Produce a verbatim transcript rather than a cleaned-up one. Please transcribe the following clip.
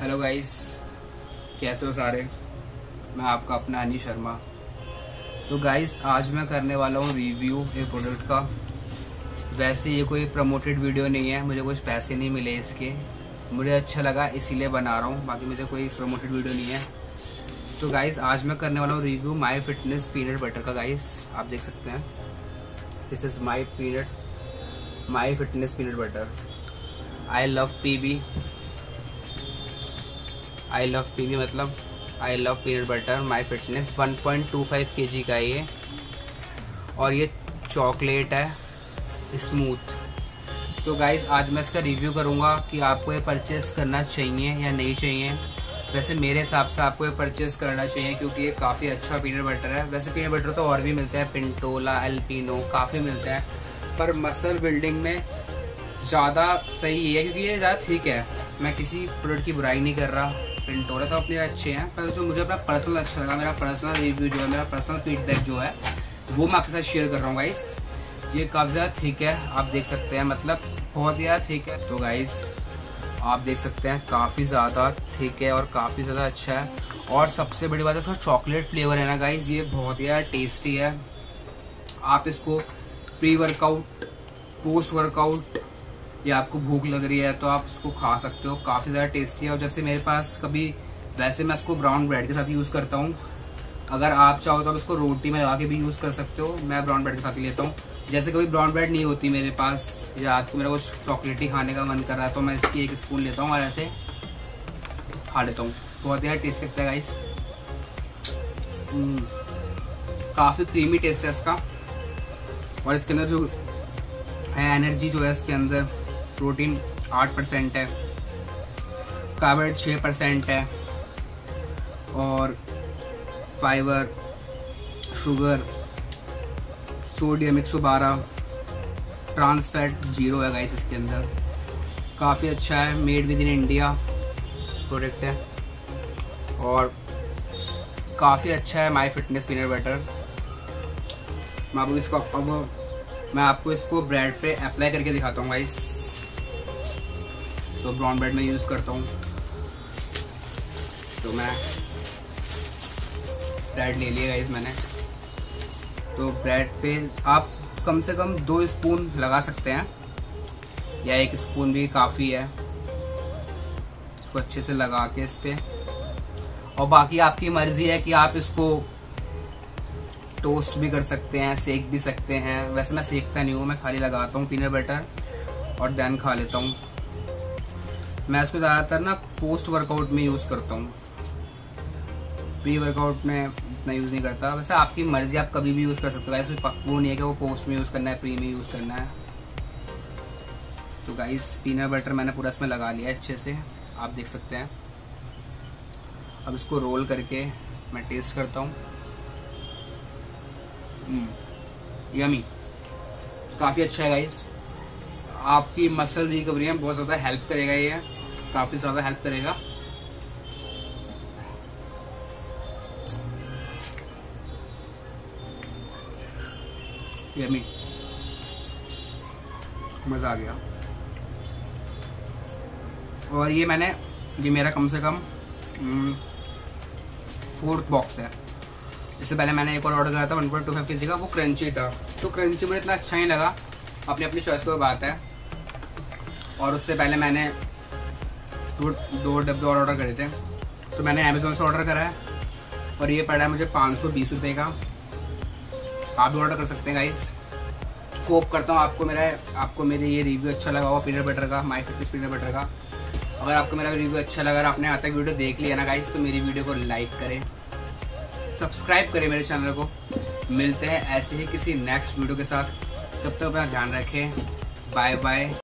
Hello guys, कैसे हो सारे। मैं आपका अपना हनी शर्मा। तो गाइस आज मैं करने वाला हूँ रिव्यू एक प्रोडक्ट का। वैसे ये कोई प्रमोटेड वीडियो नहीं है, मुझे कुछ पैसे नहीं मिले इसके, मुझे अच्छा लगा इसीलिए बना रहा हूँ, बाकी मुझे कोई प्रमोटेड वीडियो नहीं है। तो गाइस आज मैं करने वाला हूँ review my fitness peanut butter का। गाइस आप देख सकते हैं, this is my peanut my fitness peanut butter. I love P B I love P B मतलब I love peanut butter. My fitness one point two five KG का ये, और ये चॉकलेट है स्मूथ। तो गाइस आज मैं इसका रिव्यू करूँगा कि आपको ये परचेस करना चाहिए या नहीं चाहिए। वैसे मेरे हिसाब से आपको ये परचेस करना चाहिए क्योंकि ये काफ़ी अच्छा पीनट बटर है। वैसे पीनट बटर तो और भी मिलते हैं, पिंटोला, अल्पिनो काफ़ी मिलते हैं, पर मसल बिल्डिंग में ज़्यादा सही है क्योंकि ये ज़्यादा ठीक है। मैं किसी प्रोडक्ट की बुराई नहीं कर रहा, पिंटोला सब अपने अच्छे हैं, पर जो मुझे अपना पर्सनल अच्छा लगा, मेरा पर्सनल रिव्यू जो है, मेरा पर्सनल फीडबैक जो है वो मैं आपके साथ शेयर कर रहा हूँ। गाइस ये काफ़ी ज़्यादा ठीक है, आप देख सकते हैं, मतलब बहुत ज़्यादा ठीक है। तो गाइस आप देख सकते हैं काफ़ी ज़्यादा ठीक है और काफ़ी ज़्यादा अच्छा है। और सबसे बड़ी बात है इसका चॉकलेट फ्लेवर है ना गाइस, ये बहुत ही ज़्यादा टेस्टी है। आप इसको प्री वर्कआउट, पोस्ट वर्कआउट या आपको भूख लग रही है तो आप इसको खा सकते हो, काफ़ी ज़्यादा टेस्टी है। और जैसे मेरे पास कभी, वैसे मैं इसको ब्राउन ब्रेड के साथ यूज़ करता हूँ, अगर आप चाहो तो आप इसको रोटी में लगा के भी यूज़ कर सकते हो, मैं ब्राउन ब्रेड के साथ ही लेता हूँ। जैसे कभी ब्राउन ब्रेड नहीं होती मेरे पास या आज को मेरा कुछ चॉकलेटी खाने का मन कर रहा है तो मैं इसकी एक स्पून लेता हूँ और ऐसे खा लेता हूँ, बहुत ज़्यादा टेस्ट लगता है गाइस, काफ़ी क्रीमी टेस्ट है इसका। और इसके अंदर जो है एनर्जी जो है, इसके अंदर प्रोटीन आठ परसेंट है, कार्बोहाइड्रेट छः परसेंट है, और फाइबर, शुगर, सोडियम एक सौ बारह, ट्रांस फैट जीरो है गाइस इसके अंदर। काफ़ी अच्छा है, made with in India product है और काफ़ी अच्छा है माई फिटनेस पीनट बटर। मैं आपको इसको अब मैं आपको इसको ब्रेड पे अप्लाई करके दिखाता हूँ गाइस। तो ब्राउन ब्रेड में यूज़ करता हूँ, तो मैं ब्रेड ले लिया गाइस मैंने। तो ब्रेड पे आप कम से कम दो स्पून लगा सकते हैं या एक स्पून भी काफ़ी है। इसको अच्छे से लगा के इस पर, और बाकी आपकी मर्ज़ी है कि आप इसको टोस्ट भी कर सकते हैं, सेक भी सकते हैं। वैसे मैं सेकता नहीं हूँ, मैं खाली लगाता हूँ पीनट बटर और देन खा लेता हूँ। मैं इसको ज़्यादातर ना पोस्ट वर्कआउट में यूज़ करता हूँ, प्री वर्कआउट में इतना यूज़ नहीं करता। वैसे आपकी मर्ज़ी, आप कभी भी यूज़ कर सकते हो गाइस, कोई पक्का नहीं है कि वो पोस्ट में यूज़ करना है, प्री में यूज़ करना है। तो गाइस पीनट बटर मैंने पूरा इसमें लगा लिया अच्छे से, आप देख सकते हैं। अब इसको रोल करके मैं टेस्ट करता हूँ, यमी, काफ़ी अच्छा है गाइस। आपकी मसल रिकवरी में बहुत ज़्यादा हेल्प करेगा, ये काफ़ी ज़्यादा हेल्प करेगा। यम्मी, मज़ा आ गया। और ये मैंने, ये मेरा कम से कम फोर्थ बॉक्स है। इससे पहले मैंने एक और ऑर्डर करा था one point two five KG का, वो क्रंची था। तो क्रंची मुझे इतना अच्छा नहीं लगा, अपनी अपनी चॉइस को बात है। और उससे पहले मैंने दो दो डब्बे और ऑर्डर करे थे, तो मैंने अमेज़ोन से ऑर्डर करा है और ये पड़ा है मुझे पाँच सौ बीस रुपये का। आप भी ऑर्डर कर सकते हैं गाइस। होप करता हूँ आपको मेरा आपको मेरे ये रिव्यू अच्छा लगा होगा पीनट बटर का, माई फिटनेस पीनट बटर का। अगर आपको मेरा रिव्यू अच्छा लगा और आपने यहाँ तक वीडियो देख लिया ना गाइस, तो मेरी वीडियो को लाइक करें, सब्सक्राइब करें मेरे चैनल को। मिलते हैं ऐसे ही किसी नेक्स्ट वीडियो के साथ, तब तक अपना ध्यान रखें, बाय बाय।